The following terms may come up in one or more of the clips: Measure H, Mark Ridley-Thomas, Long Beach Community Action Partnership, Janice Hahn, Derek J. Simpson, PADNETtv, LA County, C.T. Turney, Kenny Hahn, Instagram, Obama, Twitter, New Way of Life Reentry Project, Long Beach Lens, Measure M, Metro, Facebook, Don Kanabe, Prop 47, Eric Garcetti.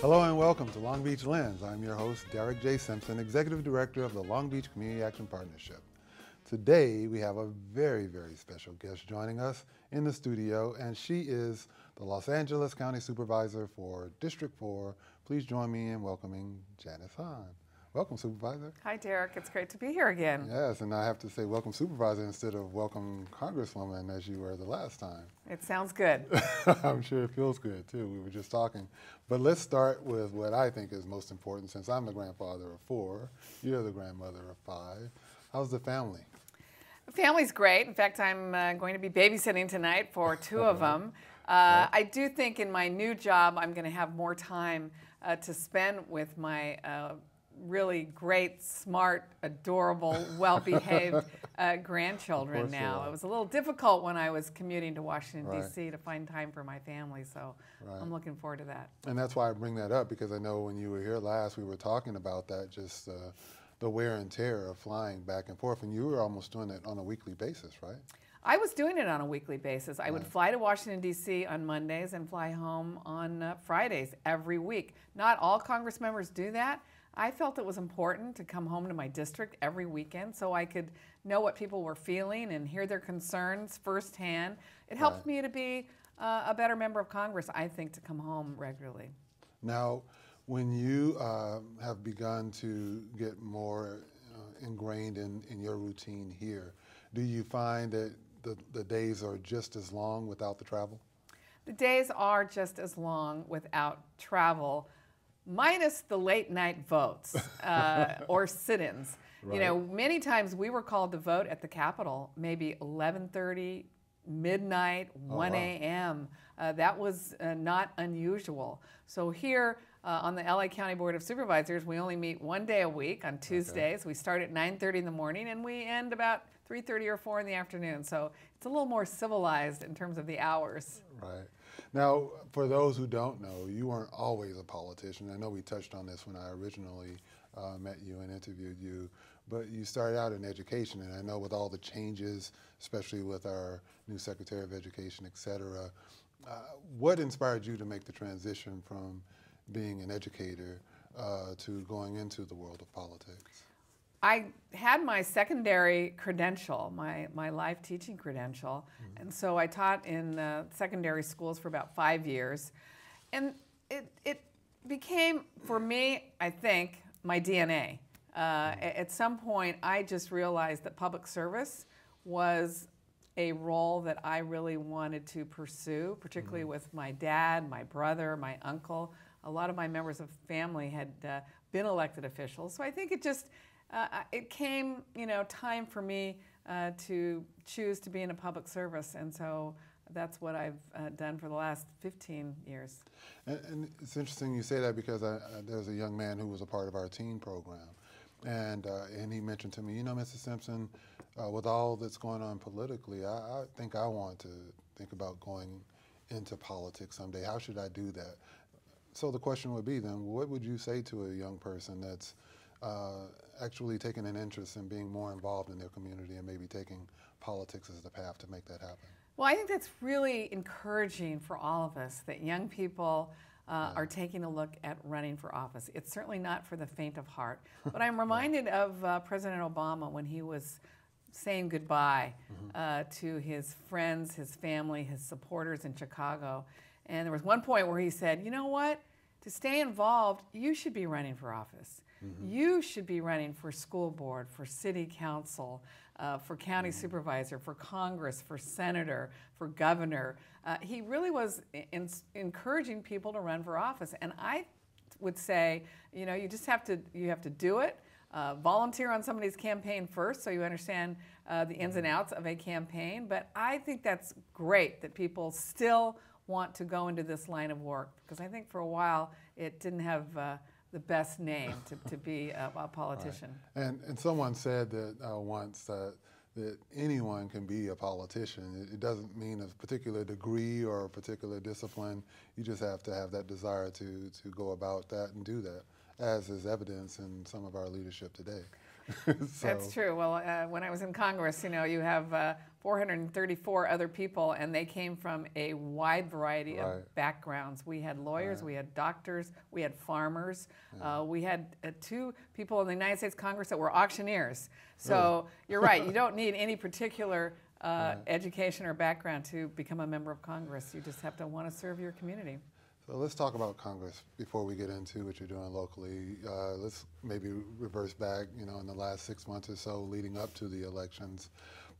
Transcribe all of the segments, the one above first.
Hello and welcome to Long Beach Lens. I'm your host, Derek J. Simpson, Executive Director of the Long Beach Community Action Partnership. Today, we have a very, very special guest joining us in the studio, and she is the Los Angeles County Supervisor for District 4. Please join me in welcoming Janice Hahn. Welcome, Supervisor. Hi, Derek. It's great to be here again. Yes, and I have to say welcome, Supervisor, instead of welcome Congresswoman, as you were the last time. It sounds good. I'm sure it feels good, too. We were just talking. But let's start with what I think is most important, since I'm the grandfather of 4. You're the grandmother of 5. How's the family? The family's great. In fact, I'm going to be babysitting tonight for 2 of them. I do think in my new job, I'm going to have more time to spend with my really great, smart, adorable, well-behaved grandchildren now. It was a little difficult when I was commuting to Washington, D.C. to find time for my family, so I'm looking forward to that. And that's why I bring that up, because I know when you were here last, we were talking about that, just the wear and tear of flying back and forth, and you were almost doing it on a weekly basis, right? I was doing it on a weekly basis. I would fly to Washington, D.C. on Mondays and fly home on Fridays every week. Not all Congress members do that. I felt it was important to come home to my district every weekend so I could know what people were feeling and hear their concerns firsthand. It helped me to be a better member of Congress, I think, to come home regularly. Now, when you have begun to get more ingrained in your routine here, do you find that the days are just as long without the travel? The days are just as long without travel, minus the late night votes or sit-ins. You know, many times we were called to vote at the Capitol, maybe 11:30, midnight, 1 a.m. That was not unusual. So here on the LA County Board of Supervisors, we only meet one day a week on Tuesdays. We start at 9:30 in the morning and we end about 3:30 or 4 in the afternoon. So it's a little more civilized in terms of the hours. Right. Now, for those who don't know, you weren't always a politician. I know we touched on this when I originally met you and interviewed you, but you started out in education, and I know with all the changes, especially with our new Secretary of Education, et cetera, what inspired you to make the transition from being an educator to going into the world of politics? I had my secondary credential, my life teaching credential, and so I taught in secondary schools for about 5 years, and it became, for me, I think, my DNA. At some point, I just realized that public service was a role that I really wanted to pursue, particularly with my dad, my brother, my uncle. A lot of my members of family had been elected officials, so I think it just it came, you know, time for me to choose to be in a public service, and so that's what I've done for the last 15 years. And it's interesting you say that, because there's a young man who was a part of our teen program, and he mentioned to me, you know, Mr. Simpson, with all that's going on politically, I think I want to think about going into politics someday. How should I do that? So the question would be then, what would you say to a young person that's actually taking an interest in being more involved in their community and maybe taking politics as the path to make that happen? Well, I think that's really encouraging for all of us, that young people are taking a look at running for office. It's certainly not for the faint of heart. But I'm reminded of President Obama when he was saying goodbye to his friends, his family, his supporters in Chicago. And there was one point where he said, you know what? To stay involved, you should be running for office. You should be running for school board, for city council, for county supervisor, for Congress, for senator, for governor. He really was encouraging people to run for office. And I would say, you know, you just have to, you have to do it. Volunteer on somebody's campaign first so you understand the ins and outs of a campaign. But I think that's great that people still want to go into this line of work, because I think for a while it didn't have the best name to be a politician. And someone said that once that anyone can be a politician. It doesn't mean a particular degree or a particular discipline. You just have to have that desire to go about that and do that, as is evidence in some of our leadership today. So. That's true. Well, when I was in Congress, you know, you have 434 other people, and they came from a wide variety of backgrounds. We had lawyers, we had doctors, we had farmers, we had two people in the United States Congress that were auctioneers. So you're right, you don't need any particular education or background to become a member of Congress. You just have to want to serve your community. So let's talk about Congress before we get into what you're doing locally. Let's maybe reverse back, you know, in the last 6 months or so leading up to the elections.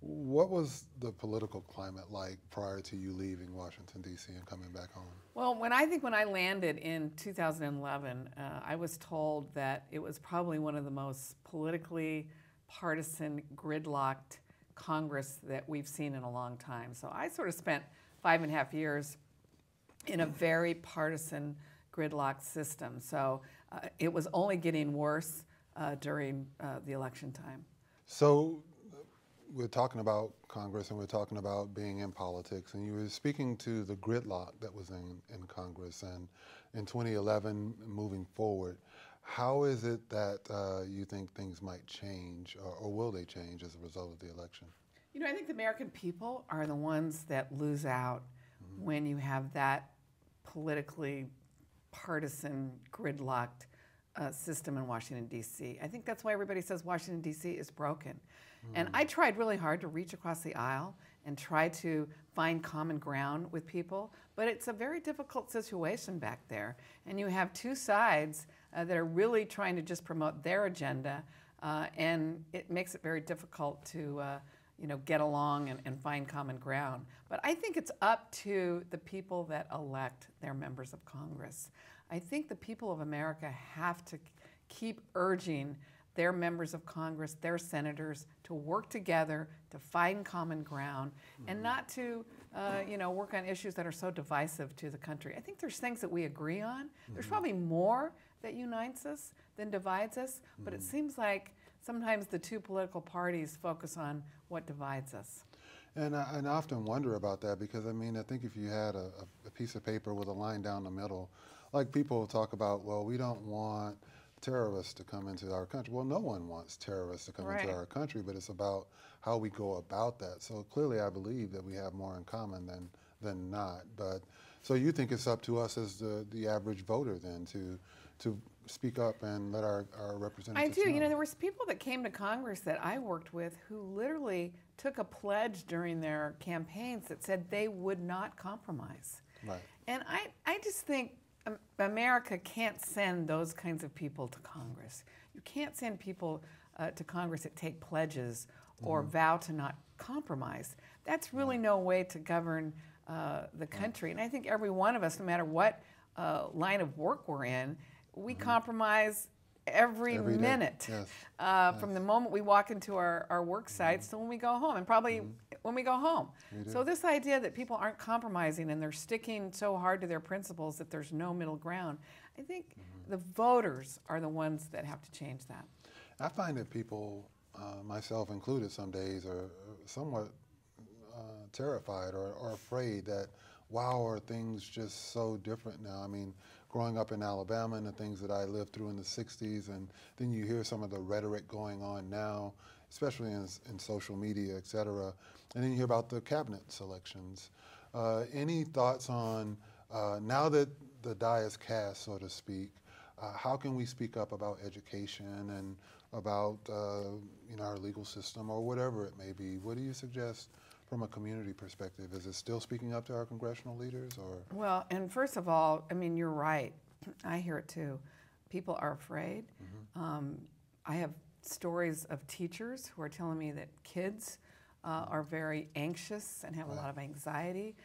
What was the political climate like prior to you leaving Washington, D.C. and coming back home? Well, when I landed in 2011, I was told that it was probably one of the most politically partisan, gridlocked Congress that we've seen in a long time. So I sort of spent 5.5 years in a very partisan, gridlocked system. So it was only getting worse during the election time. So we're talking about Congress and we're talking about being in politics, and you were speaking to the gridlock that was in Congress and in 2011 moving forward. How is it that you think things might change, or will they change as a result of the election? You know, I think the American people are the ones that lose out when you have that politically partisan, gridlocked system in Washington, D.C. I think that's why everybody says Washington, D.C. is broken. And I tried really hard to reach across the aisle and try to find common ground with people, but it's a very difficult situation back there. And you have two sides that are really trying to just promote their agenda, and it makes it very difficult to you know, get along and find common ground. But I think it's up to the people that elect their members of Congress. I think the people of America have to keep urging their members of Congress, their senators, to work together to find common ground and not to you know, work on issues that are so divisive to the country. I think there's things that we agree on. There's probably more that unites us than divides us, but it seems like sometimes the two political parties focus on what divides us. And I often wonder about that, because I mean, I think if you had a piece of paper with a line down the middle, like people talk about, well, we don't want terrorists to come into our country. Well, no one wants terrorists to come into our country, but it's about how we go about that. So clearly I believe that we have more in common than not. But so you think it's up to us as the average voter then to speak up and let our representatives know? I do. You know, there was people that came to Congress that I worked with who literally took a pledge during their campaigns that said they would not compromise. Right. And I just think America can't send those kinds of people to Congress. You can't send people to Congress that take pledges or vow to not compromise. That's really no way to govern the country. And I think every one of us, no matter what line of work we're in, we compromise every minute, from the moment we walk into our work sites to when we go home, and probably when we go home. So this idea that people aren't compromising and they're sticking so hard to their principles that there's no middle ground, I think the voters are the ones that have to change that. I find that people, myself included some days, are somewhat terrified or afraid that, wow, are things just so different now? I mean, growing up in Alabama and the things that I lived through in the 60s, and then you hear some of the rhetoric going on now, especially in social media, et cetera. And then you hear about the cabinet selections. Any thoughts on, now that the die is cast, so to speak, how can we speak up about education and about you know, our legal system or whatever it may be? What do you suggest from a community perspective? Is it still speaking up to our congressional leaders? Or? Well, and first of all, I mean, you're right. I hear it too. People are afraid. I have stories of teachers who are telling me that kids are very anxious and have a lot of anxiety.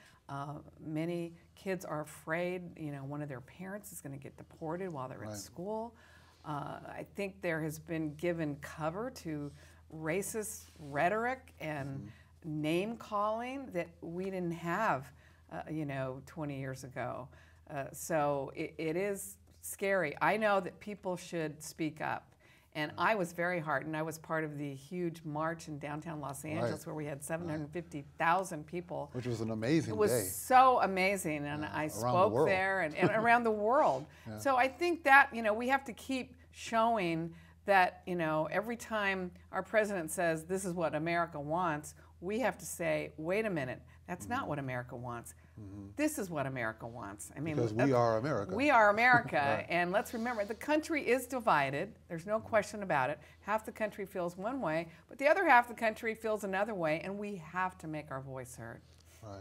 Many kids are afraid, you know, one of their parents is going to get deported while they're at school. I think there has been given cover to racist rhetoric and name calling that we didn't have, you know, 20 years ago. So it is scary. I know that people should speak up. And I was very heartened. I was part of the huge march in downtown Los Angeles where we had 750,000 people. Which was an amazing day. It was so amazing. And I spoke there and around the world. So I think that, you know, we have to keep showing that, you know, every time our president says this is what America wants, we have to say, wait a minute, that's not what America wants. This is what America wants. I mean, because we are America. We are America. Right. And let's remember, the country is divided. There's no question about it. Half the country feels one way, but the other half of the country feels another way, and we have to make our voice heard. Right.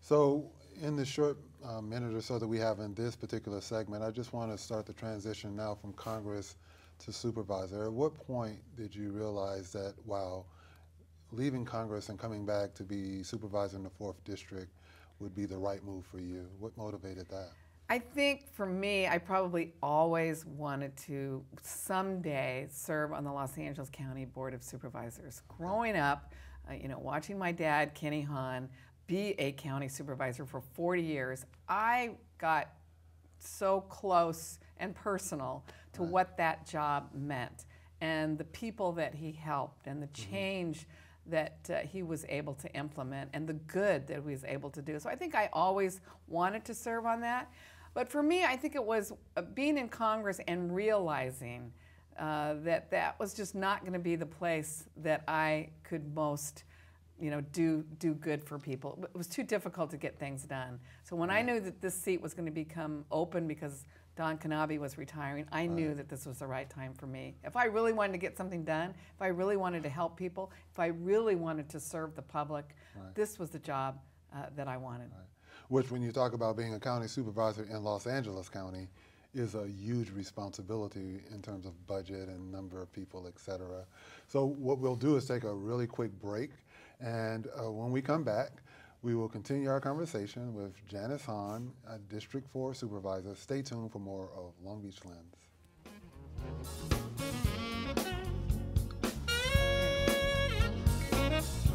So in the short minute or so that we have in this particular segment, I just want to start the transition now from Congress to supervisor. At what point did you realize that, wow, leaving Congress and coming back to be supervisor in the 4th District would be the right move for you? What motivated that? I think for me, I probably always wanted to someday serve on the Los Angeles County Board of Supervisors. Growing up, you know, watching my dad, Kenny Hahn, be a county supervisor for 40 years, I got so close and personal to what that job meant and the people that he helped and the change that he was able to implement and the good that he was able to do. So I think I always wanted to serve on that. But for me, I think it was being in Congress and realizing that that was just not going to be the place that I could most, you know, do good for people. It was too difficult to get things done. So when I knew that this seat was going to become open because Don Kanabe was retiring, I knew that this was the right time for me. If I really wanted to get something done, if I really wanted to help people, if I really wanted to serve the public, this was the job that I wanted. Which, when you talk about being a county supervisor in Los Angeles County, is a huge responsibility in terms of budget and number of people, et cetera. So what we'll do is take a really quick break, and when we come back, we will continue our conversation with Janice Hahn, a District 4 supervisor. Stay tuned for more of Long Beach Lens.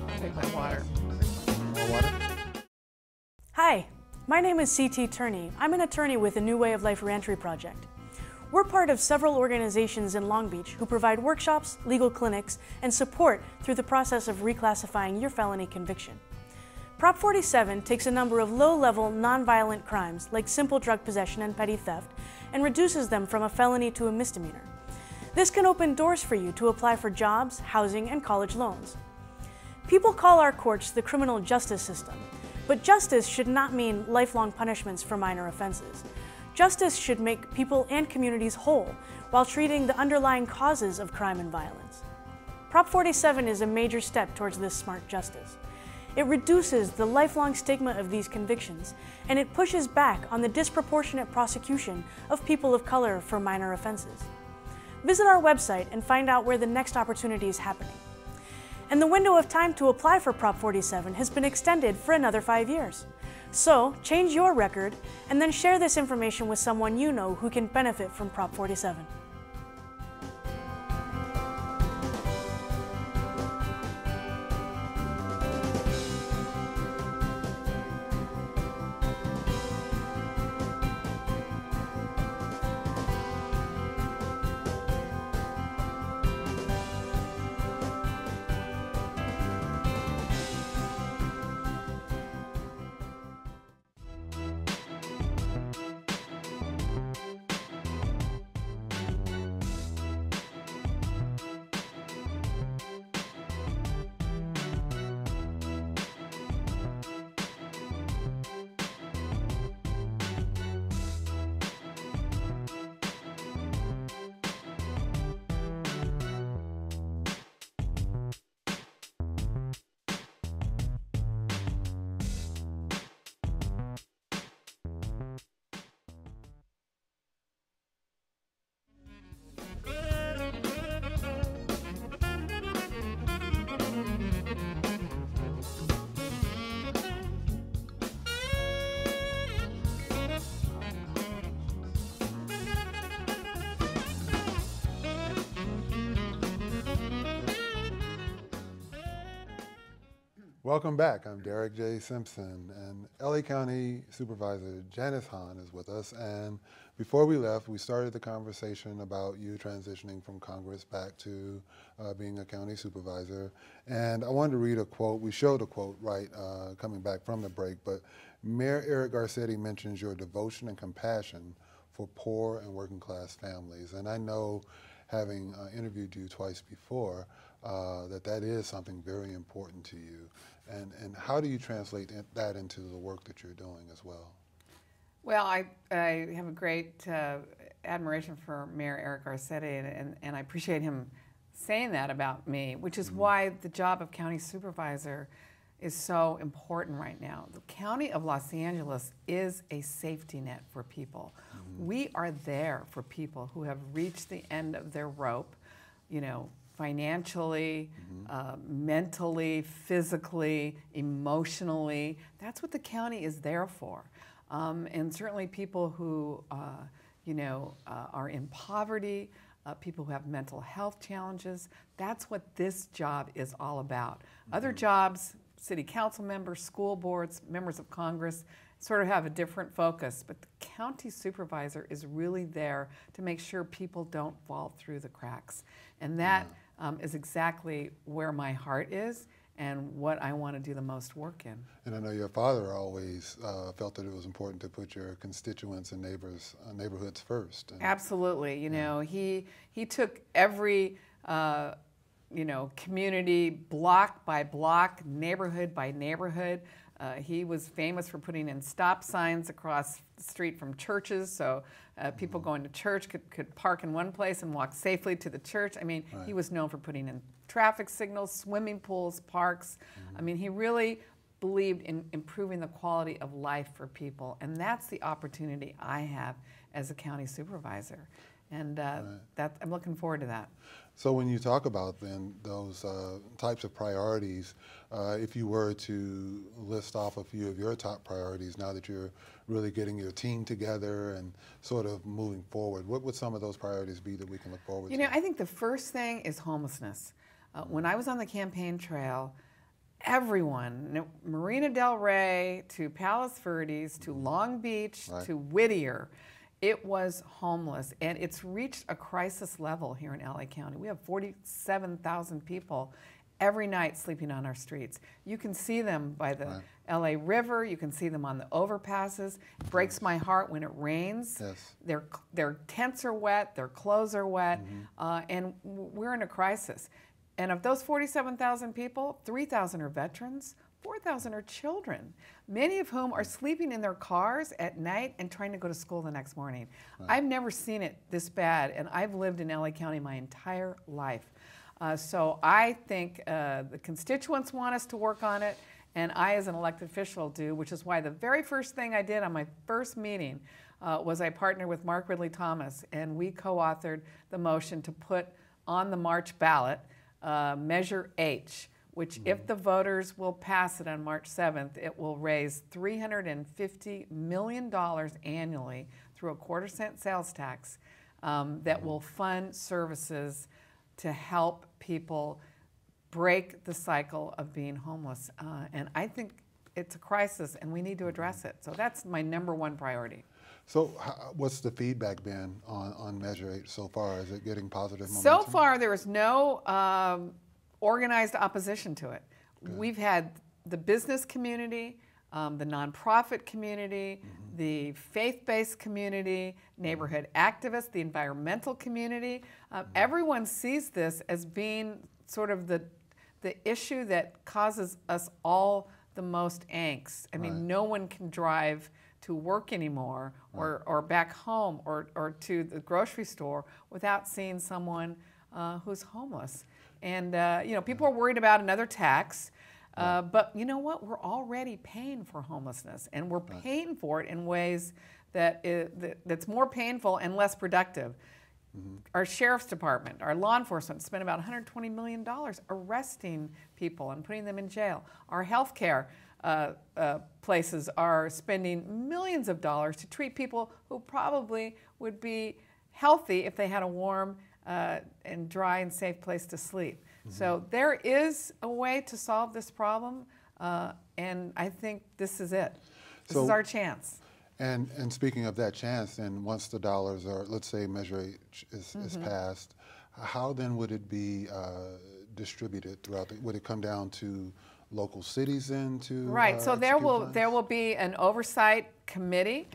I'll take my water. More water? Hi, my name is C.T. Turney. I'm an attorney with the New Way of Life Reentry Project. We're part of several organizations in Long Beach who provide workshops, legal clinics, and support through the process of reclassifying your felony conviction. Prop 47 takes a number of low-level, non-violent crimes like simple drug possession and petty theft and reduces them from a felony to a misdemeanor. This can open doors for you to apply for jobs, housing, and college loans. People call our courts the criminal justice system, but justice should not mean lifelong punishments for minor offenses. Justice should make people and communities whole while treating the underlying causes of crime and violence. Prop 47 is a major step towards this smart justice. It reduces the lifelong stigma of these convictions, and it pushes back on the disproportionate prosecution of people of color for minor offenses. Visit our website and find out where the next opportunity is happening. And the window of time to apply for Prop 47 has been extended for another 5 years. So change your record and then share this information with someone you know who can benefit from Prop 47. Welcome back. I'm Derek J. Simpson, and LA County Supervisor Janice Hahn is with us. And before we left, we started the conversation about you transitioning from Congress back to being a county supervisor. And I wanted to read a quote. We showed a quote coming back from the break, but Mayor Eric Garcetti mentions your devotion and compassion for poor and working class families. And I know having interviewed you twice before, that is something very important to you. And how do you translate that into the work that you're doing as well? Well, I have a great admiration for Mayor Eric Garcetti, and I appreciate him saying that about me, which is why the job of county supervisor is so important right now. The county of Los Angeles is a safety net for people. We are there for people who have reached the end of their rope, you know, financially, mentally, physically, emotionally. That's what the county is there for. And certainly people who, you know, are in poverty, people who have mental health challenges, that's what this job is all about. Other jobs, city council members, school boards, members of Congress, sort of have a different focus, but the county supervisor is really there to make sure people don't fall through the cracks. And that is exactly where my heart is and what I want to do the most work in. And I know your father always felt that it was important to put your constituents and neighbors, neighborhoods first. And absolutely, you know, he took every, you know, community block by block, neighborhood by neighborhood. He was famous for putting in stop signs across the street from churches, so people going to church could park in one place and walk safely to the church. I mean, he was known for putting in traffic signals, swimming pools, parks. I mean, he really believed in improving the quality of life for people, and that's the opportunity I have as a county supervisor. And that, I'm looking forward to that. So when you talk about then those types of priorities, if you were to list off a few of your top priorities now that you're really getting your team together and sort of moving forward, what would some of those priorities be that we can look forward to? You know, I think the first thing is homelessness. When I was on the campaign trail, everyone, Marina Del Rey to Palos Verdes to Long Beach to Whittier, it was homeless, and it's reached a crisis level here in LA County. We have 47,000 people every night sleeping on our streets. You can see them by the LA River. You can see them on the overpasses. It breaks my heart when it rains. Their tents are wet. Their clothes are wet, and we're in a crisis. And of those 47,000 people, 3,000 are veterans. 4,000 are children, many of whom are sleeping in their cars at night and trying to go to school the next morning. I've never seen it this bad, and I've lived in LA County my entire life. So I think the constituents want us to work on it, and I as an elected official do, which is why the very first thing I did on my first meeting was I partnered with Mark Ridley-Thomas, and we co-authored the motion to put on the March ballot Measure H, which if the voters will pass it on March 7th, it will raise $350 million annually through a quarter-cent sales tax that will fund services to help people break the cycle of being homeless. And I think it's a crisis, and we need to address it. So that's my #1 priority. So what's the feedback been on Measure 8 so far? Is it getting positive momentum? So far, there is no organized opposition to it. We've had the business community, the nonprofit community, the faith-based community, neighborhood activists, the environmental community. Everyone sees this as being sort of the issue that causes us all the most angst. I mean, no one can drive to work anymore or back home or to the grocery store without seeing someone who's homeless. And, you know, people are worried about another tax, but you know what? We're already paying for homelessness, and we're paying for it in ways that's more painful and less productive. Our sheriff's department, our law enforcement spent about $120 million arresting people and putting them in jail. Our healthcare places are spending millions of dollars to treat people who probably would be healthy if they had a warm and dry and safe place to sleep. So there is a way to solve this problem, and I think this is it. This is our chance. And speaking of that chance, and once the dollars are, let's say Measure H is passed, how then would it be distributed throughout? Would it come down to local cities in to right. So there will be an oversight committee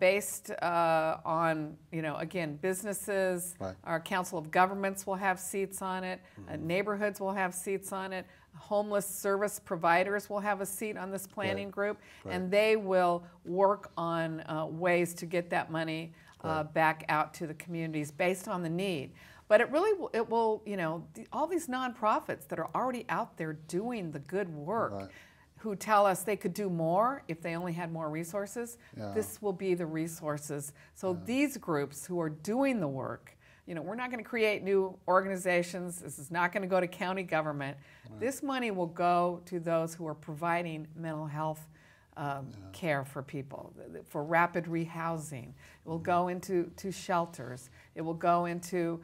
based on, you know, again, businesses. Right. Our council of governments will have seats on it. Mm-hmm. Neighborhoods will have seats on it. Homeless service providers will have a seat on this planning right. group, right. and they will work on ways to get that money right. back out to the communities based on the need. But it really, it will, you know, all these nonprofits that are already out there doing the good work, right. who tell us they could do more if they only had more resources, yeah. this will be the resources. So yeah. these groups who are doing the work, you know, we're not going to create new organizations. This is not going to go to county government. Right. This money will go to those who are providing mental health yeah. care for people, for rapid rehousing. It will go into shelters. It will go into,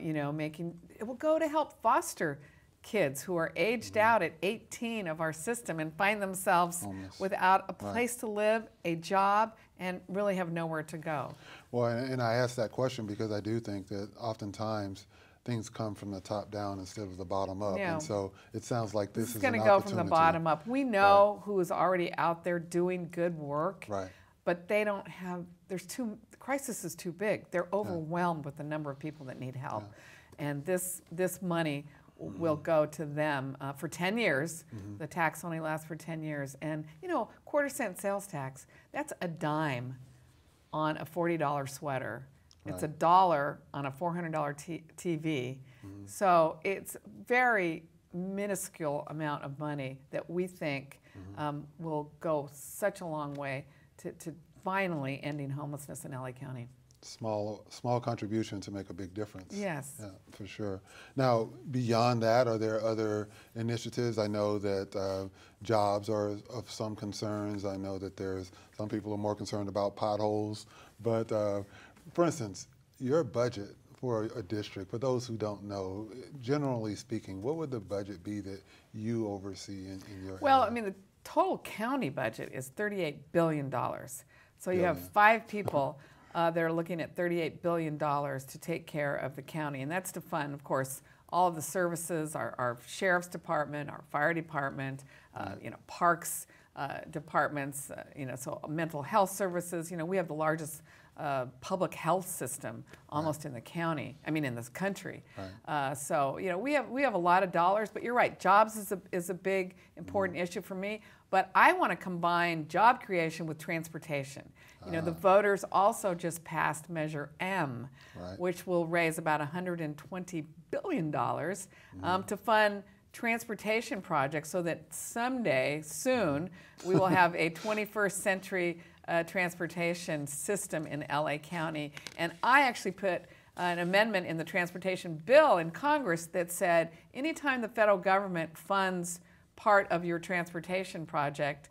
you know, making, it will go to help foster kids who are aged out at 18 of our system and find themselves homeless. Without a place right. to live, a job, and really have nowhere to go. Well, and I asked that question because I do think that oftentimes things come from the top down instead of the bottom up. Yeah. And so it sounds like this is going to go from the bottom up. We know right. who is already out there doing good work, right. but they don't have, the crisis is too big. They're overwhelmed yeah. with the number of people that need help. Yeah. And this money mm-hmm. will go to them for 10 years. Mm-hmm. The tax only lasts for 10 years. And, you know, quarter-cent sales tax, that's a dime on a $40 sweater. It's right. a dollar on a $400 TV. Mm-hmm. So it's very minuscule amount of money that we think mm-hmm. Will go such a long way to finally ending homelessness in LA County. Small contribution to make a big difference. Yes. Yeah, for sure. Now, beyond that, are there other initiatives? I know that jobs are of some concerns. I know that there's some people are more concerned about potholes, but for instance, your budget for a district, for those who don't know, generally speaking, what would the budget be that you oversee in your Well, area? I mean, the total county budget is $38 billion. So you have 5 people that are looking at $38 billion to take care of the county. And that's to fund, of course, all of the services, our sheriff's department, our fire department, you know, parks departments, you know, so mental health services. You know, we have the largest public health system almost right. in the county. I mean, in this country. Right. So you know, we have a lot of dollars. But you're right, jobs is a big important issue for me. But I want to combine job creation with transportation. You know, the voters also just passed Measure M, right. which will raise about $120 billion to fund transportation projects, so that someday soon we will have a 21st century. Transportation system in LA County. And I actually put an amendment in the transportation bill in Congress that said anytime the federal government funds part of your transportation project,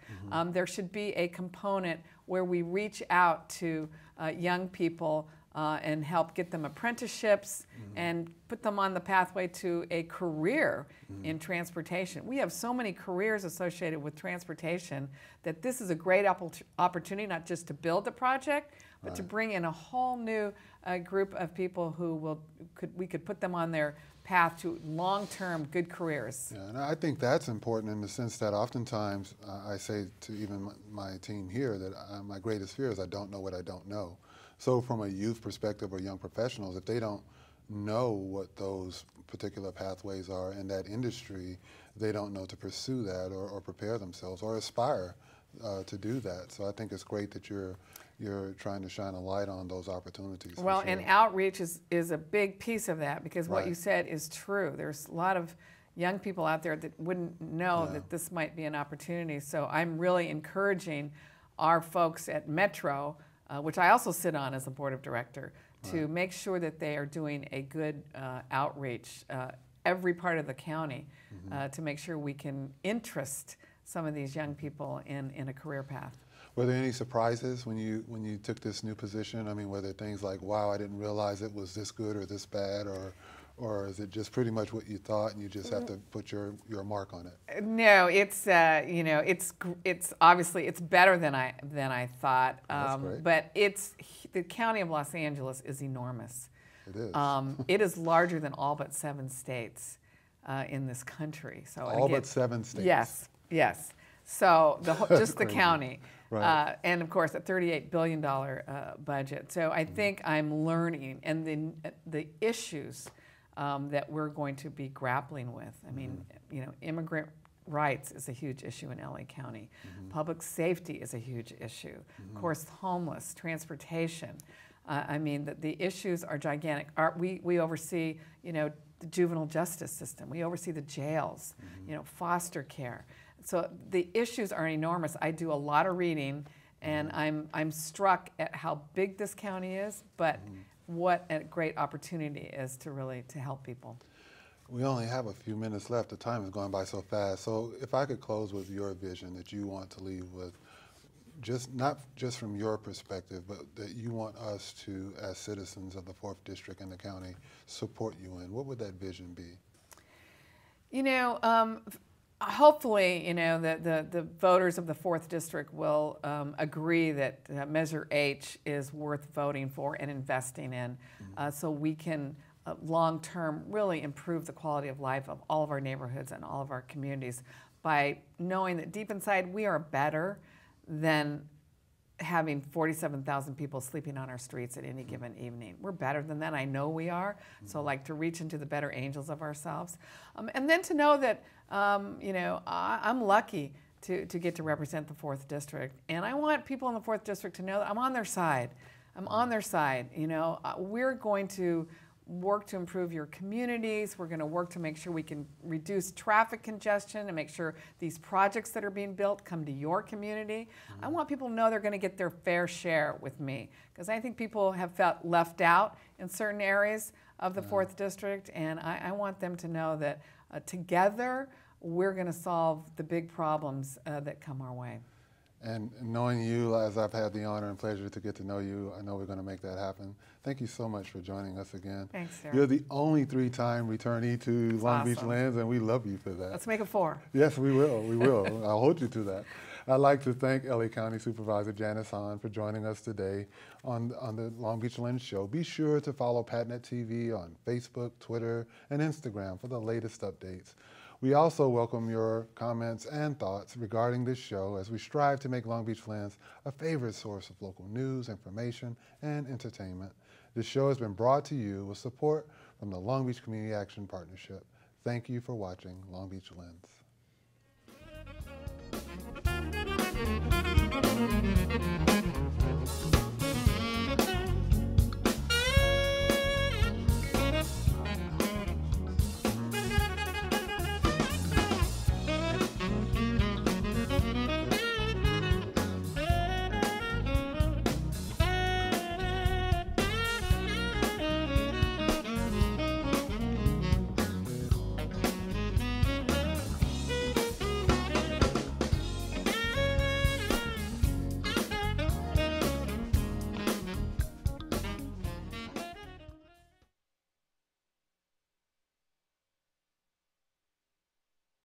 there should be a component where we reach out to young people and help get them apprenticeships and put them on the pathway to a career in transportation. We have so many careers associated with transportation that this is a great opportunity not just to build the project, but right. to bring in a whole new group of people who we could put them on their path to long-term good careers. Yeah, and I think that's important in the sense that oftentimes I say to even my team here that my greatest fear is I don't know what I don't know. So from a youth perspective or young professionals, if they don't know what those particular pathways are in that industry, they don't know to pursue that or prepare themselves or aspire to do that. So I think it's great that you're trying to shine a light on those opportunities. Well, sure. and outreach is a big piece of that, because what right. you said is true. There's a lot of young people out there that wouldn't know yeah. that this might be an opportunity. So I'm really encouraging our folks at Metro, which I also sit on as a board of director, to right. make sure that they are doing a good outreach every part of the county to make sure we can interest some of these young people in a career path. Were there any surprises when you took this new position? I mean, were there things like, wow, I didn't realize it was this good or this bad, or is it just pretty much what you thought and you just have to put your mark on it? No, it's you know, it's obviously it's better than I thought. That's great. But the county of Los Angeles is enormous. It is. It is larger than all but 7 states. in this country. So all again, but 7 states. Yes, yes. So the whole, just the county, right. And of course a $38 billion budget. So I think I'm learning, and the issues that we're going to be grappling with. I mean, you know, immigrant rights is a huge issue in LA County. Public safety is a huge issue. Of course, homeless, transportation. I mean, the issues are gigantic. We oversee, you know, the juvenile justice system. We oversee the jails, you know, foster care. So the issues are enormous. I do a lot of reading, and I'm struck at how big this county is, but what a great opportunity is to really to help people. We only have a few minutes left. The time has gone by so fast. So if I could close with your vision that you want to leave with, just not just from your perspective, but that you want us to, as citizens of the 4th District and the county, support you in, what would that vision be? You know, hopefully, you know, the voters of the 4th District will agree that Measure H is worth voting for and investing in, so we can long-term really improve the quality of life of all of our neighborhoods and all of our communities by knowing that deep inside we are better than having 47,000 people sleeping on our streets at any given evening. We're better than that. I know we are. So like to reach into the better angels of ourselves. And then to know that, you know, I'm lucky to get to represent the 4th District. And I want people in the 4th District to know that I'm on their side. I'm on their side. You know, we're going to work to improve your communities. We're going to work to make sure we can reduce traffic congestion and make sure these projects that are being built come to your community. I want people to know they're going to get their fair share with me, because I think people have felt left out in certain areas of the 4th District, and I want them to know that together we're going to solve the big problems that come our way. And knowing you, as I've had the honor and pleasure to get to know you, I know we're going to make that happen. Thank you so much for joining us again. Thanks, Sarah. You're the only 3-time returnee to Long Beach Lens, and we love you for that. Let's make it 4. Yes, we will. We will. I'll hold you to that. I'd like to thank LA County Supervisor Janice Hahn for joining us today on the Long Beach Lens Show. Be sure to follow PADNETtv on Facebook, Twitter, and Instagram for the latest updates. We also welcome your comments and thoughts regarding this show as we strive to make Long Beach Lens a favorite source of local news, information, and entertainment. This show has been brought to you with support from the Long Beach Community Action Partnership. Thank you for watching Long Beach Lens.